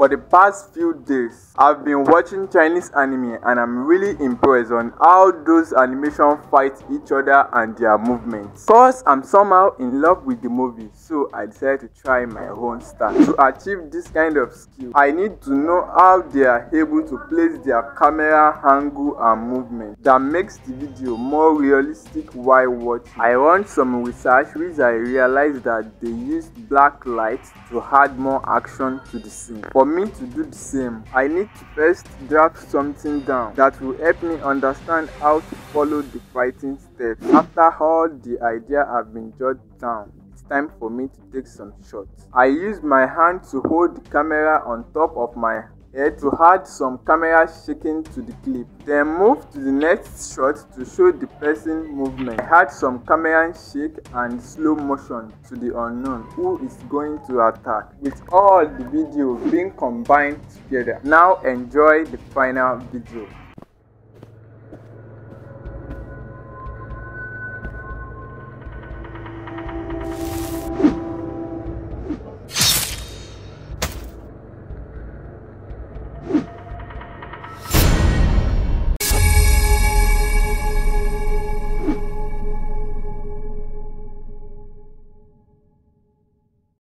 For the past few days, I've been watching Chinese anime and I'm really impressed on how those animations fight each other and their movements. Cause I'm somehow in love with the movie, so I decided to try my own style. To achieve this kind of skill, I need to know how they are able to place their camera angle and movement that makes the video more realistic while watching. I ran some research which I realized that they used black light to add more action to the scene. For me to do the same, I need to first draft something down that will help me understand how to follow the fighting steps. After all the ideas have been jotted down, it's time for me to take some shots. I use my hand to hold the camera on top of my head to add some camera shaking to the clip, then move to the next shot to show the person movement. Add some camera shake and slow motion to the unknown who is going to attack, with all the video being combined together. Now enjoy the final video.